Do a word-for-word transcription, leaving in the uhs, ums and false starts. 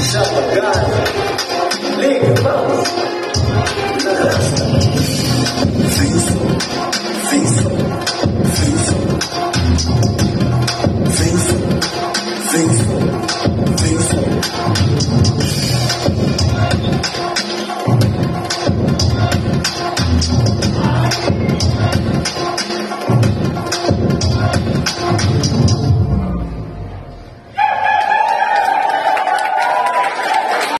Shut up, guys. Leave your mouth.